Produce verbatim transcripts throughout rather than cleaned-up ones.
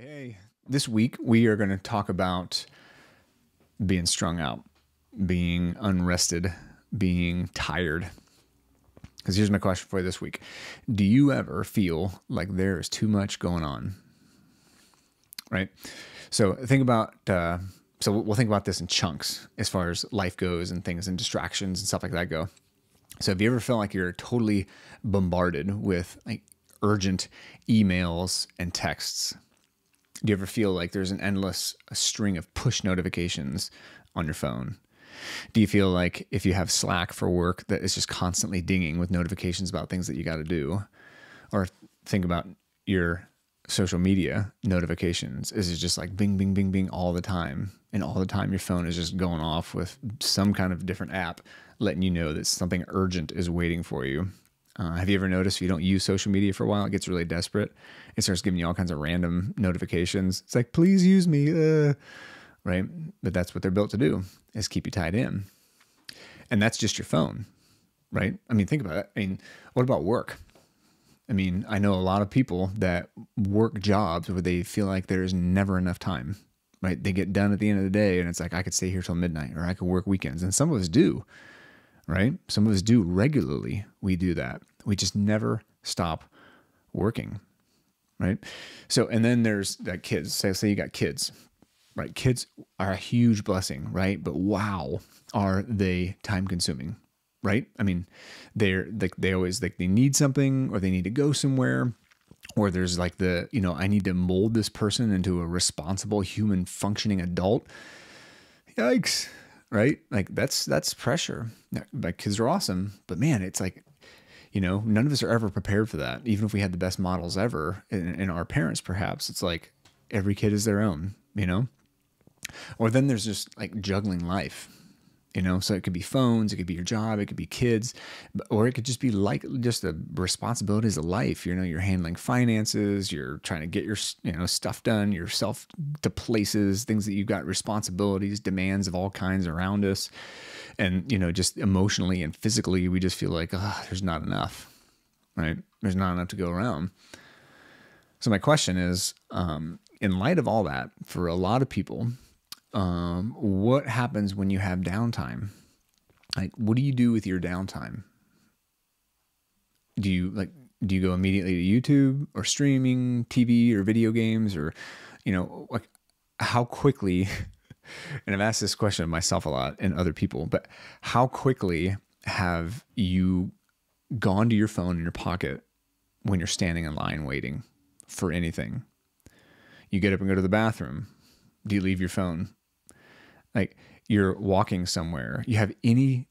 Hey, this week we are going to talk about being strung out, being unrested, being tired. Because here's my question for you this week. Do you ever feel like there is too much going on? Right? So think about, uh, so we'll think about this in chunks as far as life goes and things and distractions and stuff like that go. So have you ever felt like you're totally bombarded with like urgent emails and texts? Do you ever feel like there's an endless string of push notifications on your phone? Do you feel like if you have Slack for work that it's just constantly dinging with notifications about things that you got to do? Or think about your social media notifications. Is it just like bing, bing, bing, bing all the time? And all the time your phone is just going off with some kind of different app letting you know that something urgent is waiting for you. Uh, have you ever noticed if you don't use social media for a while, it gets really desperate. It starts giving you all kinds of random notifications. It's like, please use me, uh, right? But that's what they're built to do, is keep you tied in. And that's just your phone, right? I mean, think about it. I mean, what about work? I mean, I know a lot of people that work jobs where they feel like there's never enough time, right? They get done at the end of the day and it's like, I could stay here till midnight, or I could work weekends. And some of us do. Right? Some of us do regularly. We do that. We just never stop working. Right? So, and then there's that kids. Say, say you got kids, right? Kids are a huge blessing, right? But wow, are they time consuming, right? I mean, they're like, they always like, they need something, or they need to go somewhere, or there's like the, you know, I need to mold this person into a responsible human functioning adult. Yikes. Right? Like that's, that's pressure. Like kids are awesome, but man, it's like, you know, none of us are ever prepared for that. Even if we had the best models ever in, in our parents, perhaps it's like every kid is their own, you know, or then there's just like juggling life, you know, so it could be phones, it could be your job, it could be kids, or it could just be like just the responsibilities of life. You know, you're handling finances, you're trying to get your, you know, stuff done, yourself to places, things that you've got responsibilities, demands of all kinds around us. And, you know, just emotionally and physically, we just feel like, oh, there's not enough, right? There's not enough to go around. So my question is, um, in light of all that, for a lot of people, Um, what happens when you have downtime? Like, what do you do with your downtime? Do you like, do you go immediately to YouTube or streaming T V or video games, or, you know, like how quickly, and I've asked this question of myself a lot and other people, but how quickly have you gone to your phone in your pocket when you're standing in line waiting for anything? You get up and go to the bathroom. Do you leave your phone? Like you're walking somewhere, you have any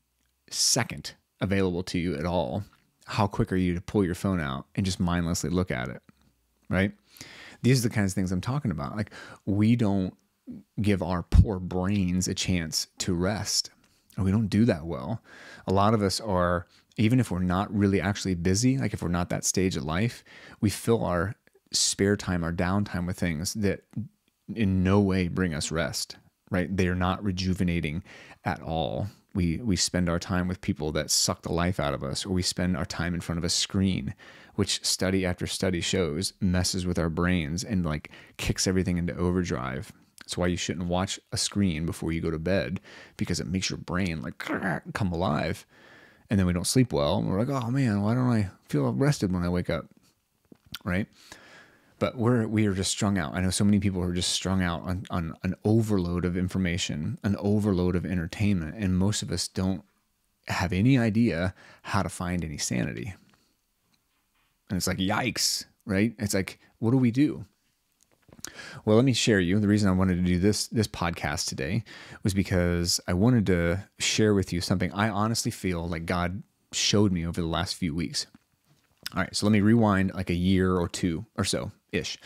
second available to you at all. How quick are you to pull your phone out and just mindlessly look at it? Right? These are the kinds of things I'm talking about. Like we don't give our poor brains a chance to rest. We don't do that well. A lot of us are, even if we're not really actually busy, like if we're not that stage of life, we fill our spare time, our downtime with things that in no way bring us rest. Right? They are not rejuvenating at all. We, we spend our time with people that suck the life out of us, or we spend our time in front of a screen, which study after study shows messes with our brains and like kicks everything into overdrive. That's why you shouldn't watch a screen before you go to bed, because it makes your brain like come alive. And then we don't sleep well. And we're like, oh man, why don't I feel rested when I wake up? Right? But we're, we are just strung out. I know so many people are just strung out on, on an overload of information, an overload of entertainment. And most of us don't have any idea how to find any sanity. And it's like, yikes, right? It's like, what do we do? Well, let me share you. The reason I wanted to do this, this podcast today was because I wanted to share with you something I honestly feel like God showed me over the last few weeks. All right, so let me rewind like a year or two or so-ish.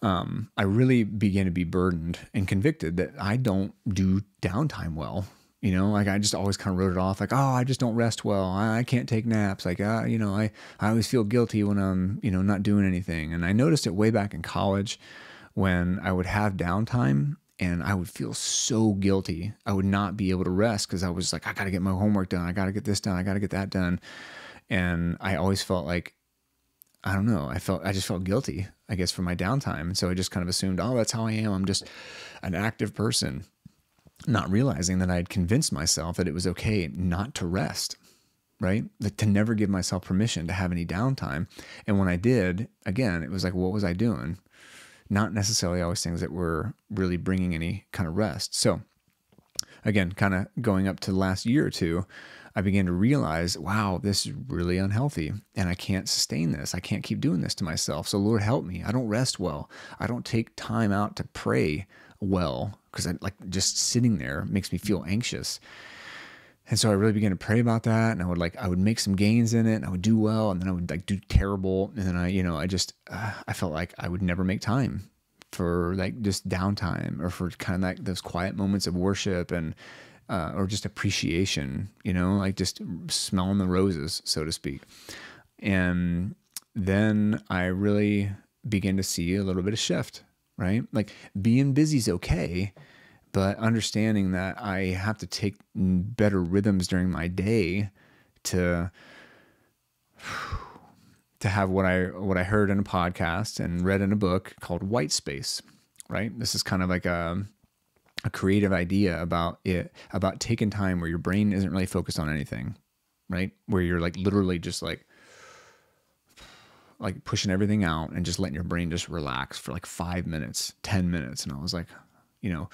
Um, I really began to be burdened and convicted that I don't do downtime well. You know, like I just always kind of wrote it off like, oh, I just don't rest well. I, I can't take naps. Like, uh, you know, I, I always feel guilty when I'm, you know, not doing anything. And I noticed it way back in college when I would have downtime and I would feel so guilty. I would not be able to rest because I was like, I got to get my homework done. I got to get this done. I got to get that done. And I always felt like I don't know. I felt, I just felt guilty, I guess, for my downtime. And so I just kind of assumed, oh, that's how I am. I'm just an active person, not realizing that I had convinced myself that it was okay not to rest, right? Like, to never give myself permission to have any downtime. And when I did, again, it was like, what was I doing? Not necessarily always things that were really bringing any kind of rest. So again, kind of going up to the last year or two, I began to realize, wow, this is really unhealthy and I can't sustain this. I can't keep doing this to myself. So Lord, help me. I don't rest well. I don't take time out to pray well, because I like just sitting there makes me feel anxious. And so I really began to pray about that, and I would like, I would make some gains in it and I would do well, and then I would like do terrible. And then I, you know, I just, uh, I felt like I would never make time for like just downtime or for kind of like those quiet moments of worship and Uh, or just appreciation, you know, like just smelling the roses, so to speak. And then I really began to see a little bit of shift, right? Like being busy is okay, but understanding that I have to take better rhythms during my day to to have what I what I heard in a podcast and read in a book called White Space, right? This is kind of like a a creative idea about it, about taking time where your brain isn't really focused on anything, right? Where you're like literally just like, like pushing everything out and just letting your brain just relax for like five minutes, ten minutes. And I was like, you know,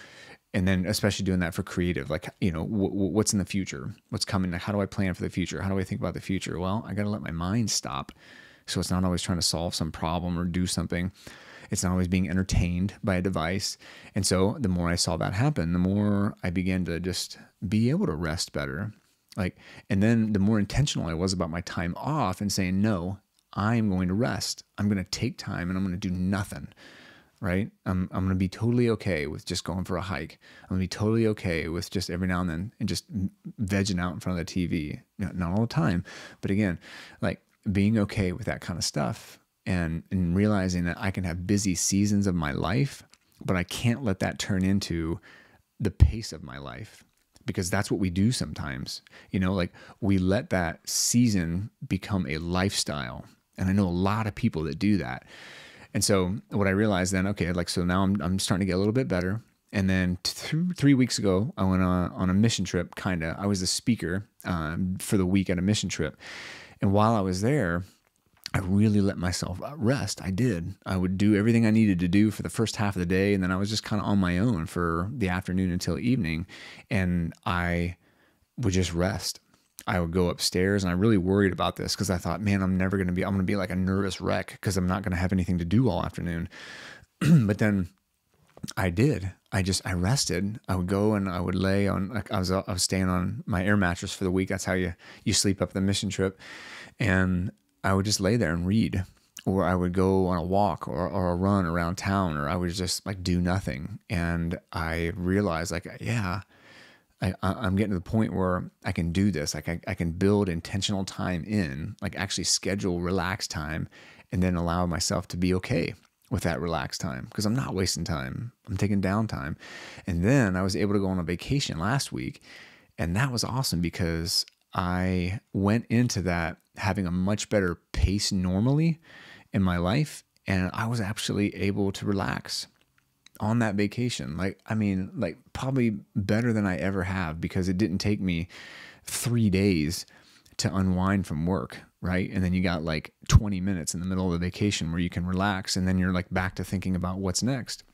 and then especially doing that for creative, like, you know, w w what's in the future, what's coming? Like, how do I plan for the future? How do I think about the future? Well, I got to let my mind stop. So it's not always trying to solve some problem or do something. It's not always being entertained by a device. And so the more I saw that happen, the more I began to just be able to rest better. Like, and then the more intentional I was about my time off and saying, no, I'm going to rest. I'm going to take time and I'm going to do nothing, right? I'm, I'm going to be totally okay with just going for a hike. I'm going to be totally okay with just every now and then and just vegging out in front of the T V. Not, not all the time, but again, like being okay with that kind of stuff. And, and realizing that I can have busy seasons of my life, but I can't let that turn into the pace of my life, because that's what we do sometimes. You know, like we let that season become a lifestyle. And I know a lot of people that do that. And so what I realized then, okay, like, so now I'm, I'm starting to get a little bit better. And then th three weeks ago, I went on, on a mission trip, kind of. I was the speaker um, for the week at a mission trip. And while I was there, I really let myself rest. I did. I would do everything I needed to do for the first half of the day. And then I was just kind of on my own for the afternoon until evening. And I would just rest. I would go upstairs, and I really worried about this because I thought, man, I'm never going to be, I'm going to be like a nervous wreck because I'm not going to have anything to do all afternoon. But then I did. I just, I rested. I would go and I would lay on, I was, I was staying on my air mattress for the week. That's how you, you sleep up the mission trip. And I would just lay there and read, or I would go on a walk or, or a run around town, or I would just like do nothing. And I realized like, yeah, I, I'm getting to the point where I can do this. Like I, I can build intentional time in, like actually schedule relaxed time and then allow myself to be okay with that relaxed time, because I'm not wasting time. I'm taking downtime. And then I was able to go on a vacation last week, and that was awesome because I went into that having a much better pace normally in my life. And I was actually able to relax on that vacation. Like, I mean, like probably better than I ever have, because it didn't take me three days to unwind from work, right? And then you got like twenty minutes in the middle of the vacation where you can relax, and then you're like back to thinking about what's next.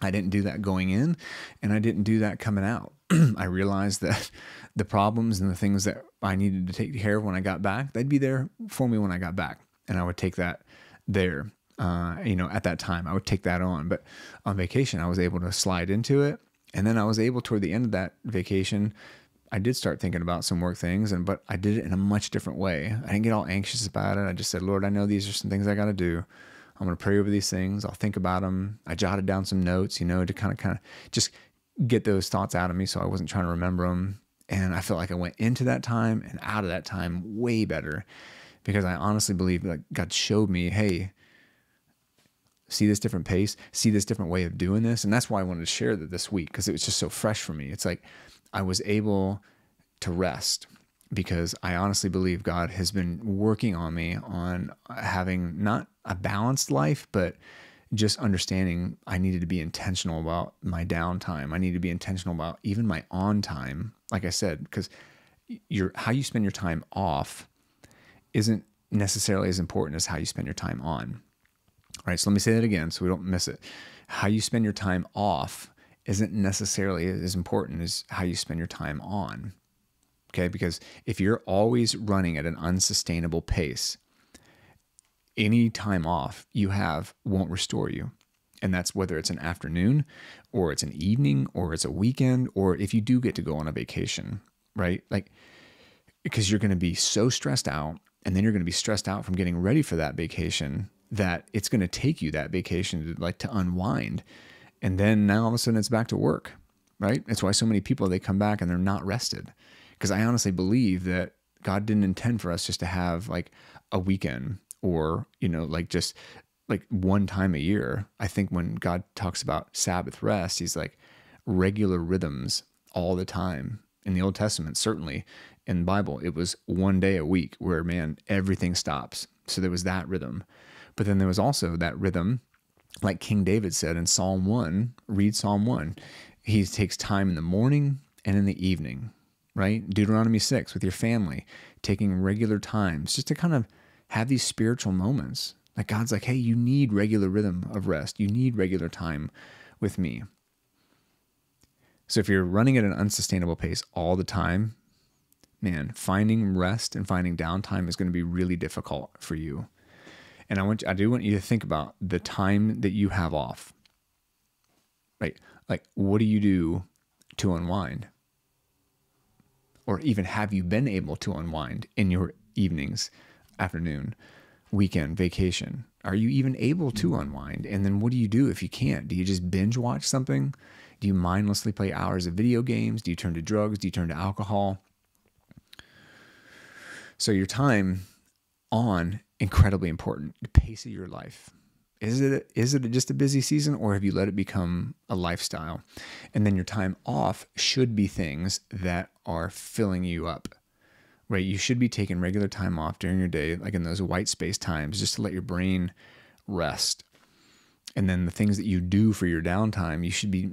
I didn't do that going in, and I didn't do that coming out. I realized that the problems and the things that I needed to take care of when I got back, they'd be there for me when I got back. And I would take that there, uh, you know, at that time I would take that on, but on vacation I was able to slide into it. And then I was able, toward the end of that vacation, I did start thinking about some work things, and, but I did it in a much different way. I didn't get all anxious about it. I just said, Lord, I know these are some things I got to do. I'm going to pray over these things. I'll think about them. I jotted down some notes, you know, to kind of, kind of just get those thoughts out of me, so I wasn't trying to remember them. And I felt like I went into that time and out of that time way better, because I honestly believe like God showed me, hey, see this different pace, see this different way of doing this. And that's why I wanted to share that this week, because it was just so fresh for me. It's like I was able to rest because I honestly believe God has been working on me on having not a balanced life, but just understanding I needed to be intentional about my downtime. I needed to be intentional about even my on time. Like I said, because your how you spend your time off isn't necessarily as important as how you spend your time on. All right, so let me say that again so we don't miss it. How you spend your time off isn't necessarily as important as how you spend your time on. Okay, because if you're always running at an unsustainable pace, any time off you have won't restore you. And that's whether it's an afternoon or it's an evening or it's a weekend, or if you do get to go on a vacation, right? Like, because you're going to be so stressed out, and then you're going to be stressed out from getting ready for that vacation, that it's going to take you that vacation to like to unwind. And then now all of a sudden it's back to work, right? That's why so many people, they come back and they're not rested. Because I honestly believe that God didn't intend for us just to have like a weekend or, you know, like just like one time a year. I think when God talks about Sabbath rest, he's like regular rhythms all the time. In the Old Testament, certainly in the Bible, it was one day a week where, man, everything stops. So there was that rhythm. But then there was also that rhythm, like King David said in Psalm one, read Psalm one, he takes time in the morning and in the evening. Right? Deuteronomy six, with your family, taking regular times just to kind of have these spiritual moments. Like God's like, hey, you need regular rhythm of rest. You need regular time with me. So if you're running at an unsustainable pace all the time, man, finding rest and finding downtime is going to be really difficult for you. And I want you, I do want you to think about the time that you have off, right? Like, what do you do to unwind? Or even have you been able to unwind in your evenings, afternoon, weekend, vacation? Are you even able to unwind? And then what do you do if you can't? Do you just binge watch something? Do you mindlessly play hours of video games? Do you turn to drugs? Do you turn to alcohol? So your time on, incredibly important, the pace of your life. Is it, is it just a busy season, or have you let it become a lifestyle? And then your time off should be things that are filling you up, right? You should be taking regular time off during your day, like in those white space times, just to let your brain rest. And then the things that you do for your downtime, you should be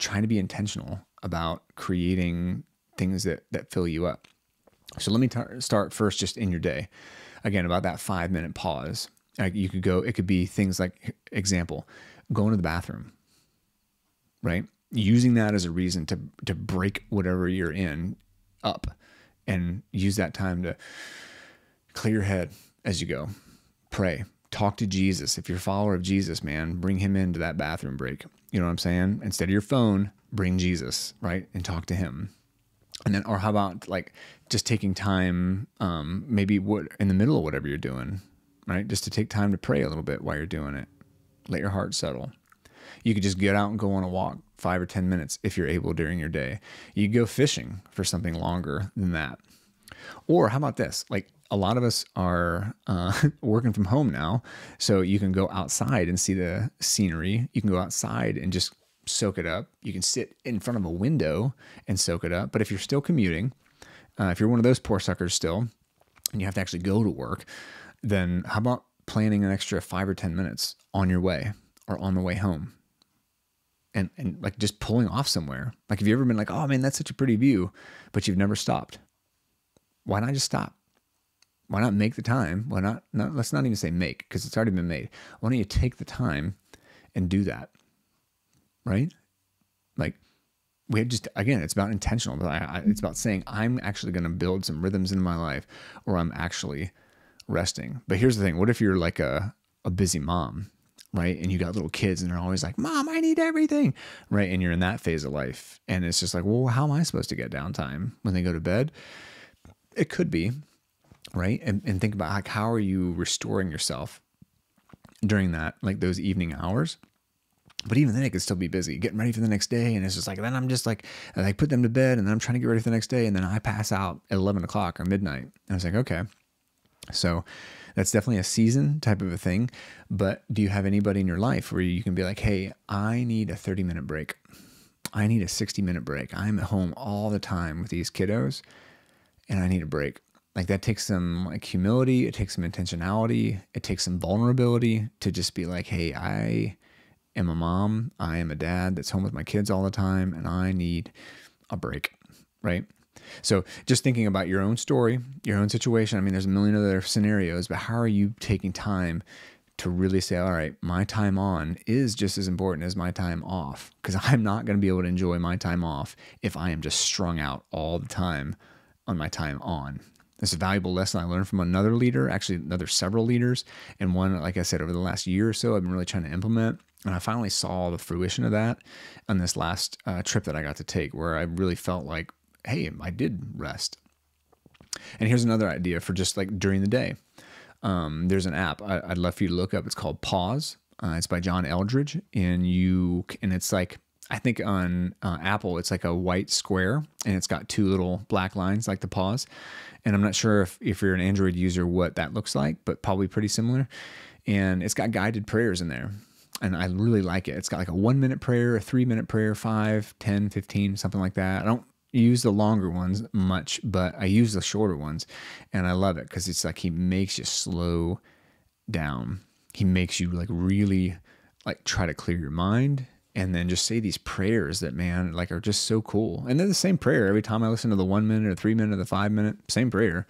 trying to be intentional about creating things that, that fill you up. So let me start first just in your day. Again, about that five minute pause. Like you could go, it could be things like, example, going to the bathroom, right? Using that as a reason to, to break whatever you're in up and use that time to clear your head as you go. Pray, talk to Jesus. If you're a follower of Jesus, man, bring him into that bathroom break. You know what I'm saying? Instead of your phone, bring Jesus, right? And talk to him. And then, or how about like just taking time, um, maybe what in the middle of whatever you're doing, right? Just to take time to pray a little bit while you're doing it. Let your heart settle. You could just get out and go on a walk five or ten minutes if you're able during your day. You go fishing for something longer than that. Or how about this? Like a lot of us are uh, working from home now. So you can go outside and see the scenery. You can go outside and just soak it up. You can sit in front of a window and soak it up. But if you're still commuting, uh, if you're one of those poor suckers still, and you have to actually go to work, then how about planning an extra five or ten minutes on your way or on the way home? And, and like just pulling off somewhere. Like, have you ever been like, oh man, that's such a pretty view, but you've never stopped? Why not just stop? Why not make the time? Why not, not let's not even say make, because it's already been made. Why don't you take the time and do that? Right? Like we just, again, it's about intentional, but I, I, it's about saying I'm actually going to build some rhythms in my life, or I'm actually resting. But here's the thing. What if you're like a, a busy mom, right? And you got little kids and they're always like, mom, I need everything. Right? And you're in that phase of life. And it's just like, well, how am I supposed to get downtime when they go to bed? It could be, right? And, and think about like, how are you restoring yourself during that, like those evening hours? But even then, it could still be busy getting ready for the next day. And it's just like, then I'm just like, I like put them to bed and then I'm trying to get ready for the next day. And then I pass out at eleven o'clock or midnight. And I was like, okay. So that's definitely a season type of a thing. But do you have anybody in your life where you can be like, hey, I need a thirty minute break. I need a sixty minute break. I'm at home all the time with these kiddos and I need a break. Like, that takes some like humility. It takes some intentionality. It takes some vulnerability to just be like, hey, I am a mom. I am a dad that's home with my kids all the time, and I need a break, right? So just thinking about your own story, your own situation. I mean, there's a million other scenarios, but how are you taking time to really say, all right, my time on is just as important as my time off, because I'm not going to be able to enjoy my time off if I am just strung out all the time on my time on. This is a valuable lesson I learned from another leader, actually another several leaders, and one, like I said, over the last year or so, I've been really trying to implement. And I finally saw the fruition of that on this last uh, trip that I got to take, where I really felt like, hey, I did rest. And here's another idea for just like during the day. Um, there's an app I, I'd love for you to look up. It's called Pause. Uh, it's by John Eldridge, and you and it's like, I think on uh, Apple, it's like a white square, and it's got two little black lines like the pause. And I'm not sure if, if you're an Android user what that looks like, but probably pretty similar. And it's got guided prayers in there, and I really like it. It's got like a one minute prayer, a three minute prayer, five, ten, fifteen, something like that. I don't use the longer ones much, but I use the shorter ones, and I love it because it's like he makes you slow down. He makes you like really like try to clear your mind, and then just say these prayers that, man, like are just so cool. And they're the same prayer every time I listen to the one minute or three minute or the five minute, same prayer.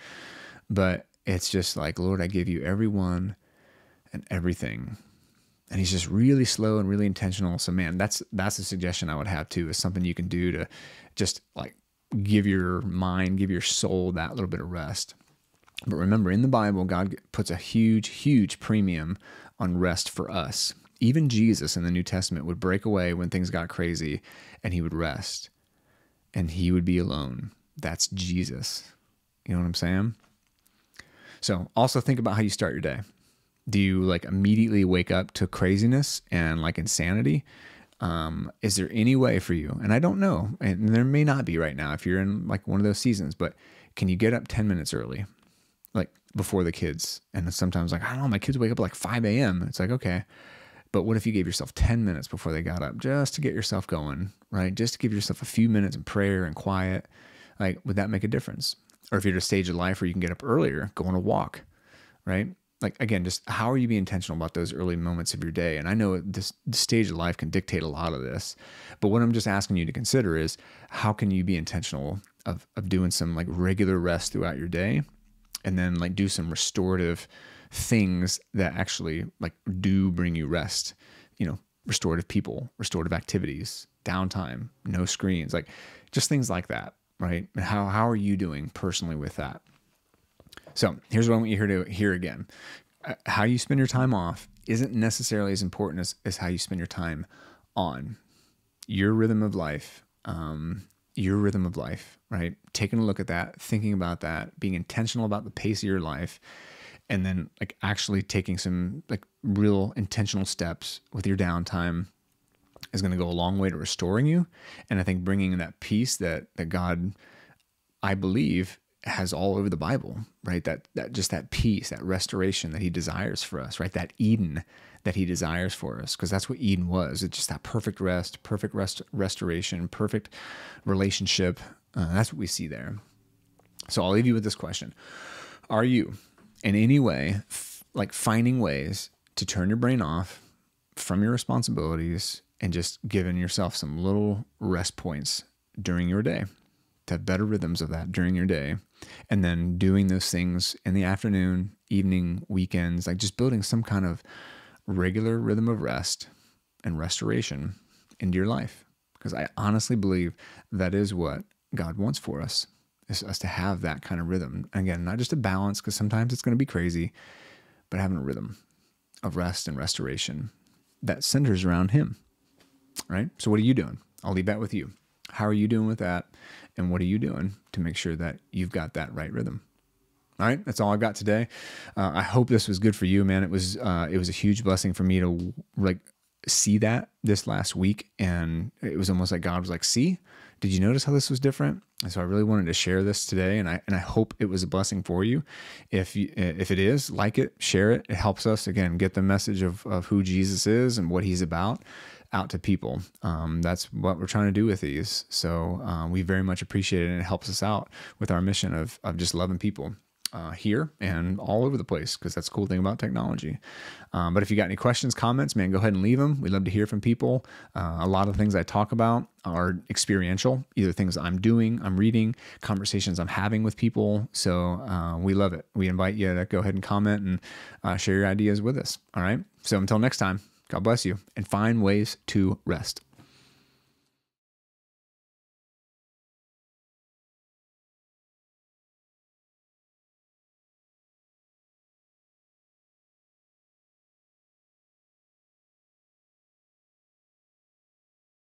But it's just like, Lord, I give you everyone and everything. And he's just really slow and really intentional. So man, that's that's a suggestion I would have too, is something you can do to just like give your mind, give your soul that little bit of rest. But remember, in the Bible, God puts a huge, huge premium on rest for us. Even Jesus in the New Testament would break away when things got crazy, and he would rest, and he would be alone. That's Jesus. You know what I'm saying? So also think about how you start your day. Do you like immediately wake up to craziness and like insanity? Um, is there any way for you? And I don't know, and there may not be right now if you're in like one of those seasons, but can you get up ten minutes early? Like before the kids. And sometimes like, I don't know, my kids wake up at like five A M It's like, okay. But what if you gave yourself ten minutes before they got up, just to get yourself going, right? Just to give yourself a few minutes in prayer and quiet. Like, would that make a difference? Or if you're at a stage of life where you can get up earlier, go on a walk, right? Like, again, just how are you being intentional about those early moments of your day? And I know this, this stage of life can dictate a lot of this, but what I'm just asking you to consider is, how can you be intentional of, of doing some like regular rest throughout your day, and then like do some restorative things that actually like do bring you rest, you know, restorative people, restorative activities, downtime, no screens, like just things like that, right? And how, how are you doing personally with that? So here's what I want you to hear again. How you spend your time off isn't necessarily as important as, as how you spend your time on. Your rhythm of life, um, your rhythm of life, right? Taking a look at that, thinking about that, being intentional about the pace of your life, and then like actually taking some like real intentional steps with your downtime is going to go a long way to restoring you. And I think bringing that peace that, that God, I believe, has all over the Bible, right? That, that just that peace, that restoration that he desires for us, right? That Eden that he desires for us, because that's what Eden was. It's just that perfect rest, perfect rest, restoration, perfect relationship. Uh, that's what we see there. So I'll leave you with this question. Are you in any way f like finding ways to turn your brain off from your responsibilities and just giving yourself some little rest points during your day, to have better rhythms of that during your day? And then doing those things in the afternoon, evening, weekends, like just building some kind of regular rhythm of rest and restoration into your life. Because I honestly believe that is what God wants for us, is us to have that kind of rhythm. Again, not just a balance, because sometimes it's going to be crazy, but having a rhythm of rest and restoration that centers around him, right? So what are you doing? I'll leave that with you. How are you doing with that? And what are you doing to make sure that you've got that right rhythm? All right, that's all I've got today. Uh, I hope this was good for you, man. It was uh, it was a huge blessing for me to like see that this last week, and it was almost like God was like, "See, did you notice how this was different?" And so I really wanted to share this today, and I and I hope it was a blessing for you. If you, if it is, like it, share it. It helps us again get the message of of who Jesus is and what he's about out to people. Um, that's what we're trying to do with these. So uh, we very much appreciate it, and it helps us out with our mission of, of just loving people uh, here and all over the place, because that's the cool thing about technology. Um, but if you got any questions, comments, man, go ahead and leave them. We'd love to hear from people. Uh, a lot of the things I talk about are experiential, either things I'm doing, I'm reading, conversations I'm having with people. So uh, we love it. We invite you to go ahead and comment and uh, share your ideas with us. All right. So until next time, God bless you, and find ways to rest.